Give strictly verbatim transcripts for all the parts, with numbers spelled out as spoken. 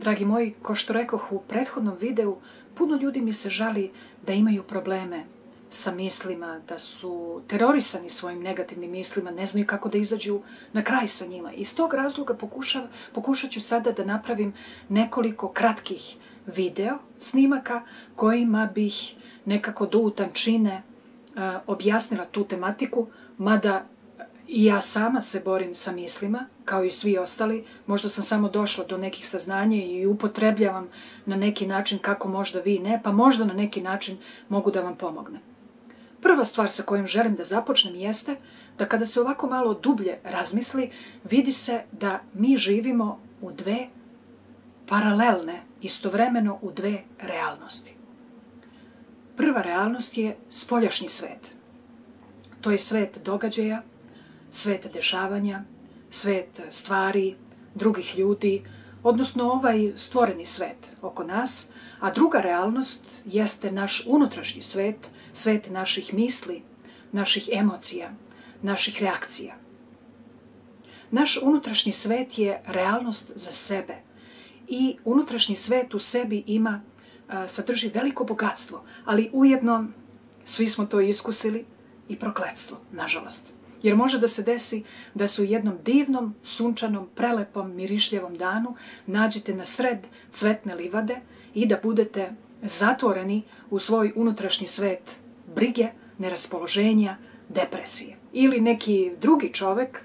Dragi moji, ko što rekoh u prethodnom videu, puno ljudi mi se žali da imaju probleme sa mislima, da su terorisani svojim negativnim mislima, ne znaju kako da izađu na kraj sa njima. Iz tog razloga pokušam, pokušat ću sada da napravim nekoliko kratkih video snimaka kojima bih nekako do utančine uh, objasnila tu tematiku, mada i ja sama se borim sa mislima, kao i svi ostali. Možda sam samo došla do nekih saznanja i upotrebljavam na neki način kako možda vi ne, pa možda na neki način mogu da vam pomognem. Prva stvar sa kojom želim da započnem jeste da kada se ovako malo dublje razmisli, vidi se da mi živimo u dve paralelne, istovremeno u dve realnosti. Prva realnost je spoljašnji svet. To je svet događaja, svet dešavanja, svet stvari, drugih ljudi, odnosno ovaj stvoreni svet oko nas, a druga realnost jeste naš unutrašnji svet, svet naših misli, naših emocija, naših reakcija. Naš unutrašnji svet je realnost za sebe i unutrašnji svet u sebi ima, sadrži veliko bogatstvo, ali ujedno svi smo to iskusili i prokletstvo, nažalost. Jer može da se desi da se u jednom divnom, sunčanom, prelepom, mirišljevom danu nađete na sred cvetne livade i da budete zatvoreni u svoj unutrašnji svet brige, neraspoloženja, depresije. Ili neki drugi čovek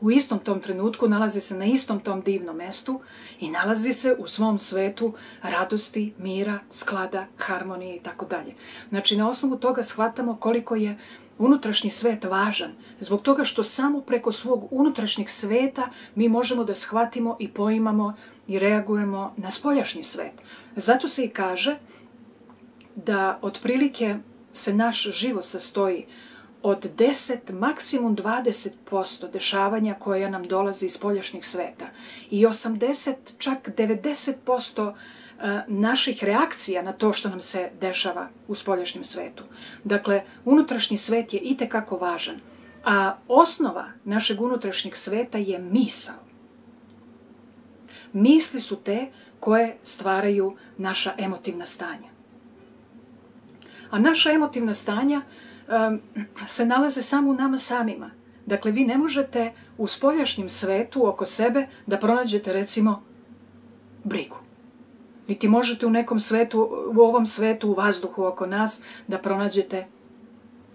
u istom tom trenutku nalazi se na istom tom divnom mestu i nalazi se u svom svetu radosti, mira, sklada, harmonije itd. Znači, na osnovu toga shvatamo koliko je unutrašnji svet važan, zbog toga što samo preko svog unutrašnjeg sveta mi možemo da shvatimo i poimamo i reagujemo na spoljašnji svet. Zato se i kaže da otprilike se naš život sastoji od deset, maksimum dvadeset posto dešavanja koja nam dolazi iz spoljašnjeg sveta i osamdeset, čak devedeset posto naših reakcija na to što nam se dešava u spoljašnjem svetu. Dakle, unutrašnji svet je itekako važan, a osnova našeg unutrašnjeg sveta je misao. Misli su te koje stvaraju naša emotivna stanja. A naša emotivna stanja um, se nalaze samo u nama samima. Dakle, vi ne možete u spoljašnjem svetu oko sebe da pronađete, recimo, brigu. Niti možete u nekom svetu, u ovom svetu, u vazduhu oko nas, da pronađete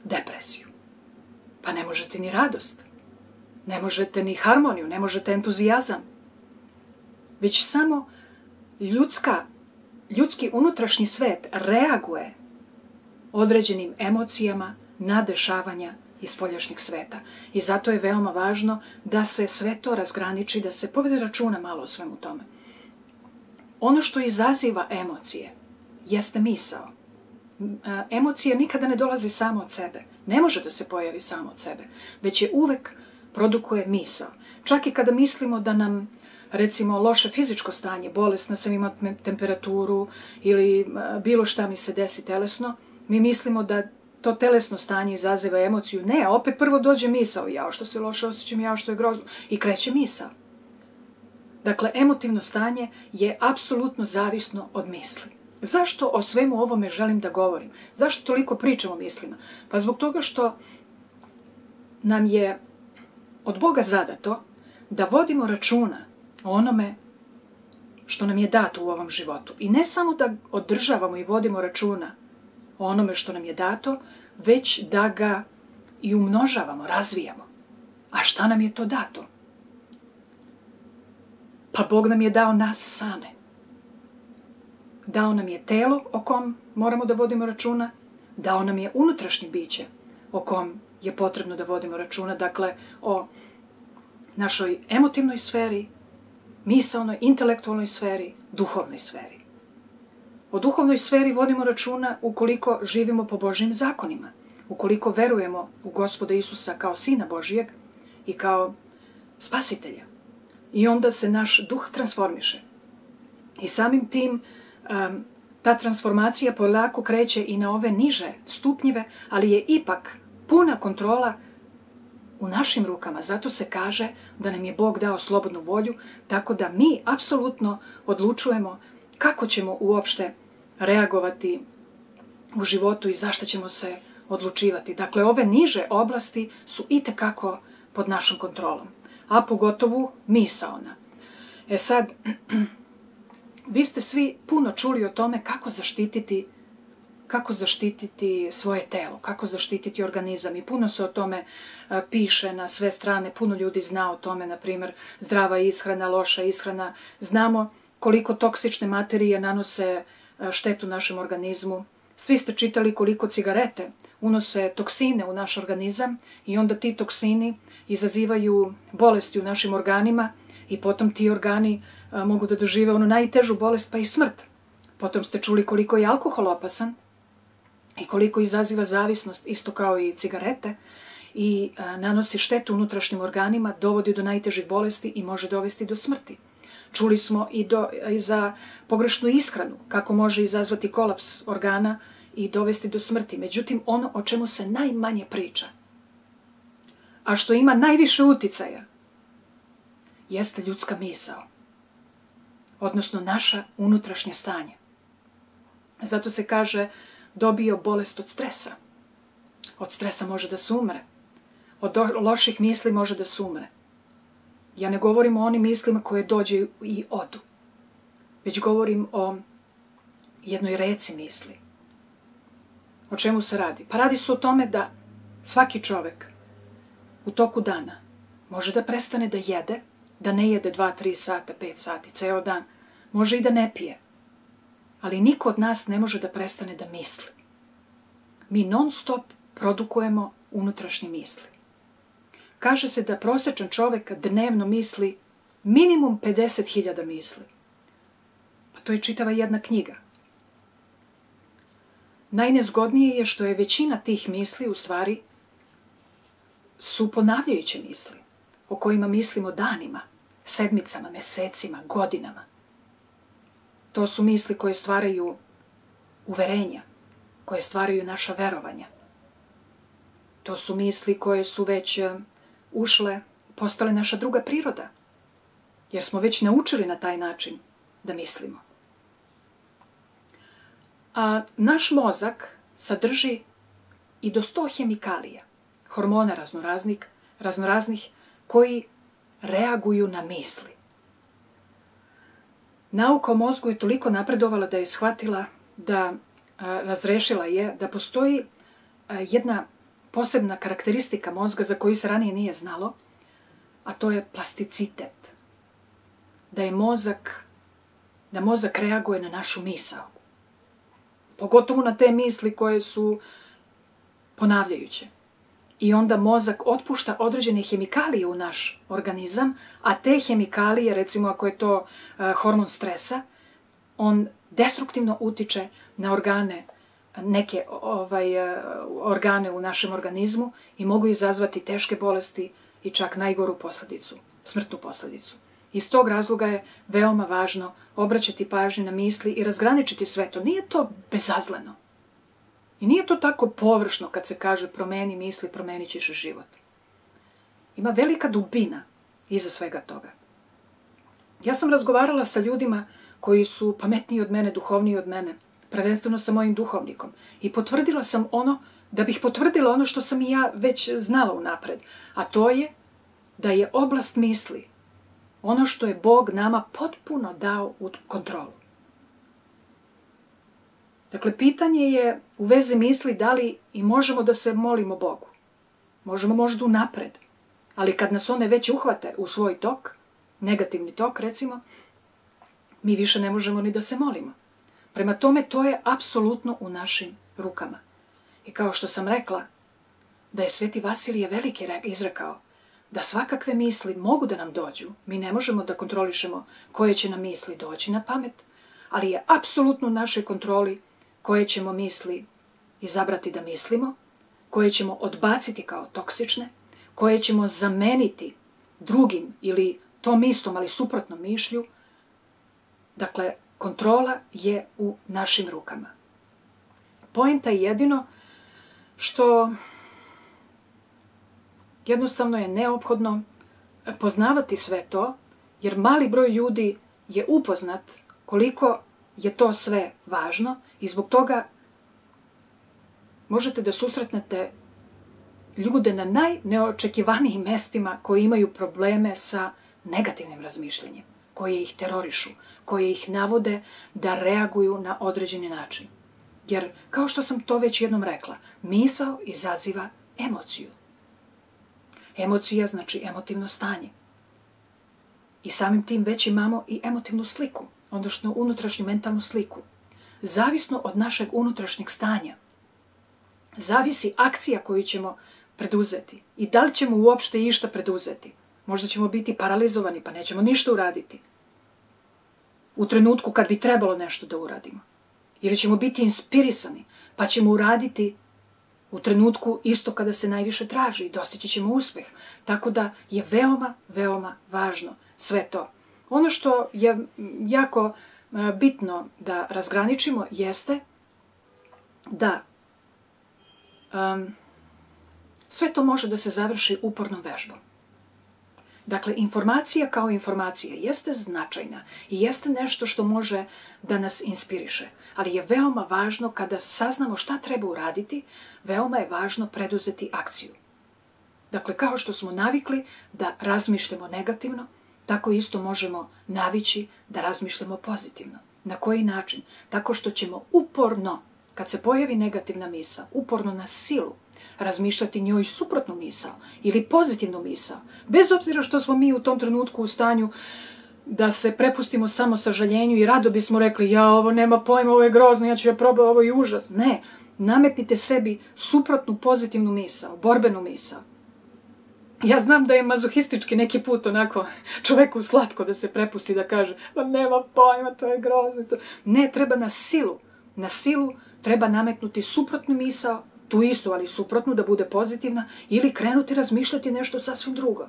depresiju. Pa ne možete ni radost, ne možete ni harmoniju, ne možete entuzijazam. Već samo ljudska, ljudski unutrašnji svet reaguje određenim emocijama na dešavanja iz spoljašnjeg sveta. I zato je veoma važno da se sve to razgraniči, da se povede računa malo o svemu tome. Ono što izaziva emocije jeste misao. Emocija nikada ne dolazi samo od sebe. Ne može da se pojavi samo od sebe, već je uvek produkuje misao. Čak i kada mislimo da nam, recimo, loše fizičko stanje, bolesna sam, imam temperaturu ili bilo šta mi se desi telesno, mi mislimo da to telesno stanje izaziva emociju. Ne, opet prvo dođe misao, jao što se loše osjećam, jao što je grozno, i kreće misao. Dakle, emotivno stanje je apsolutno zavisno od misli. Zašto o svemu ovome želim da govorim? Zašto toliko pričam o mislima? Pa zbog toga što nam je od Boga zadato da vodimo računa o onome što nam je dato u ovom životu. I ne samo da održavamo i vodimo računa o onome što nam je dato, već da ga i umnožavamo, razvijamo. A šta nam je to dato? Pa Bog nam je dao nas same. Dao nam je telo o kom moramo da vodimo računa, dao nam je unutrašnje biće o kom je potrebno da vodimo računa, dakle o našoj emotivnoj sferi, misaonoj, intelektualnoj sferi, duhovnoj sferi. O duhovnoj sferi vodimo računa ukoliko živimo po Božjim zakonima, ukoliko verujemo u Gospoda Isusa kao Sina Božijeg i kao Spasitelja. I onda se naš duh transformiše. I samim tim um, ta transformacija polako kreće i na ove niže stupnjeve, ali je ipak puna kontrola u našim rukama. Zato se kaže da nam je Bog dao slobodnu volju, tako da mi apsolutno odlučujemo kako ćemo uopšte reagovati u životu i zašto ćemo se odlučivati. Dakle, ove niže oblasti su itekako pod našom kontrolom, a pogotovo misaona. E sad, vi ste svi puno čuli o tome kako zaštititi, kako zaštititi svoje telo, kako zaštititi organizam, i puno se o tome piše na sve strane, puno ljudi zna o tome, na primjer zdrava ishrana, loša ishrana. Znamo koliko toksične materije nanose štetu našem organizmu. Svi ste čitali koliko cigarete unose toksine u naš organizam i onda ti toksini izazivaju bolesti u našim organima i potom ti organi mogu da dožive onu najtežu bolest, pa i smrt. Potom ste čuli koliko je alkohol opasan i koliko izaziva zavisnost, isto kao i cigarete, i nanosi štetu unutrašnjim organima, dovodi do najtežih bolesti i može dovesti do smrti. Čuli smo i, do, i za pogrešnu ishranu, kako može izazvati kolaps organa i dovesti do smrti. Međutim, ono o čemu se najmanje priča, a što ima najviše uticaja, jeste ljudska misao, odnosno naša unutrašnje stanje. Zato se kaže dobio bolest od stresa. Od stresa može da se umre. Od loših misli može da se umre. Ja ne govorim o onim mislima koje dođe i odu, već govorim o jednoj reci misli. O čemu se radi? Pa radi se o tome da svaki čovek u toku dana može da prestane da jede, da ne jede dva, tri sata, pet sati, ceo dan. Može i da ne pije. Ali niko od nas ne može da prestane da misli. Mi non stop produkujemo unutrašnje misli. Kaže se da prosječan čovek dnevno misli minimum pedeset hiljada misli. Pa to je čitava jedna knjiga. Najnezgodnije je što je većina tih misli u stvari su ponavljajuće misli, o kojima mislimo danima, sedmicama, mesecima, godinama. To su misli koje stvaraju uverenja, koje stvaraju naša verovanja. To su misli koje su već ušle, postale naša druga priroda, jer smo već naučili na taj način da mislimo. A naš mozak sadrži i do sto hemikalija, hormona raznoraznih, raznoraznih koji reaguju na misli. Nauka o mozgu je toliko napredovala da je shvatila, da a, razrešila je da postoji a, jedna posebna karakteristika mozga za koju se ranije nije znalo, a to je plasticitet. Da je mozak, da mozak reaguje na našu misao. Pogotovo na te misli koje su ponavljajuće. I onda mozak otpušta određene hemikalije u naš organizam, a te hemikalije, recimo ako je to hormon stresa, on destruktivno utiče na organe, neke ovaj, organe u našem organizmu i mogu izazvati teške bolesti i čak najgoru posledicu, smrtnu posledicu. Iz tog razloga je veoma važno obraćati pažnju na misli i razgraničiti sve to. Nije to bezazleno. I nije to tako površno kad se kaže promeni misli, promenit ćeš život. Ima velika dubina iza svega toga. Ja sam razgovarala sa ljudima koji su pametniji od mene, duhovniji od mene, prvenstveno sa mojim duhovnikom. I potvrdila sam ono, da bih potvrdila ono što sam i ja već znala unapred. A to je da je oblast misli ono što je Bog nama potpuno dao u kontrolu. Dakle, pitanje je u vezi misli da li i možemo da se molimo Bogu. Možemo možda unapred, ali kad nas one već uhvate u svoj tok, negativni tok recimo, mi više ne možemo ni da se molimo. Prema tome, to je apsolutno u našim rukama. I kao što sam rekla, da je Sveti Vasilije Veliki izrekao da svakakve misli mogu da nam dođu, mi ne možemo da kontrolišemo koje će nam misli doći na pamet, ali je apsolutno u našoj kontroli koje ćemo misli izabrati da mislimo, koje ćemo odbaciti kao toksične, koje ćemo zameniti drugim ili tom istom, ali suprotnom mišlju. Dakle, kontrola je u našim rukama. Poenta je jedino što Jednostavno je neophodno poznavati sve to, jer mali broj ljudi je upoznat koliko je to sve važno i zbog toga možete da susretnete ljude na najneočekivanijim mestima koji imaju probleme sa negativnim razmišljanjem, koje ih terorišu, koje ih navode da reaguju na određeni način. Jer, kao što sam to već jednom rekla, misao izaziva emociju. Emocija znači emotivno stanje. I samim tim već imamo i emotivnu sliku, odnosno unutrašnju mentalnu sliku. Zavisno od našeg unutrašnjeg stanja, zavisi akcija koju ćemo preduzeti i da li ćemo uopšte išta preduzeti. Možda ćemo biti paralizovani pa nećemo ništa uraditi u trenutku kad bi trebalo nešto da uradimo. Ili ćemo biti inspirisani pa ćemo uraditi u trenutku isto kada se najviše traži i dostići ćemo uspeh. Tako da je veoma, veoma važno sve to. Ono što je jako bitno da razgraničimo jeste da um, sve to može da se završi upornom vežbom. Dakle, informacija kao informacija jeste značajna i jeste nešto što može da nas inspiriše, ali je veoma važno kada saznamo šta treba uraditi, veoma je važno preduzeti akciju. Dakle, kao što smo navikli da razmišljamo negativno, tako isto možemo navići da razmišljamo pozitivno. Na koji način? Tako što ćemo uporno, kad se pojavi negativna misao, uporno na silu, razmišljati njoj suprotnu misao ili pozitivnu misao, bez obzira što smo mi u tom trenutku u stanju da se prepustimo samo sažaljenju i rado bismo rekli ja ovo nema pojma, ovo je grozno, ja ću ja probati, ovo je užas. Ne, nametnite sebi suprotnu pozitivnu misao, borbenu misao. Ja znam da je mazohistički neki put onako čoveku slatko da se prepusti da kaže ma nema pojma, to je grozno. Ne, treba na silu, na silu treba nametnuti suprotnu misao, tu istu, ali suprotnu, da bude pozitivna, ili krenuti razmišljati nešto sasvim drugo.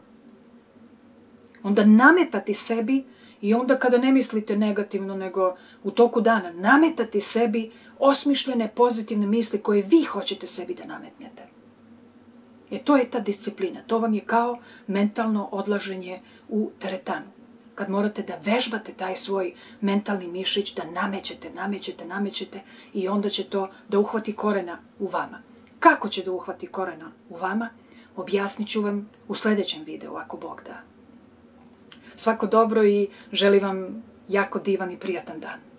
Onda nametati sebi, i onda kada ne mislite negativno, nego u toku dana, nametati sebi osmišljene pozitivne misli koje vi hoćete sebi da nametnete. E to je ta disciplina, to vam je kao mentalno odlaženje u teretanu. Kad morate da vežbate taj svoj mentalni mišić, da namećete, namećete, namećete i onda će to da uhvati korena u vama. Kako će da uhvati korena u vama, objasnit ću vam u sljedećem videu, ako Bog da. Svako dobro i želim vam jako divan i prijatan dan.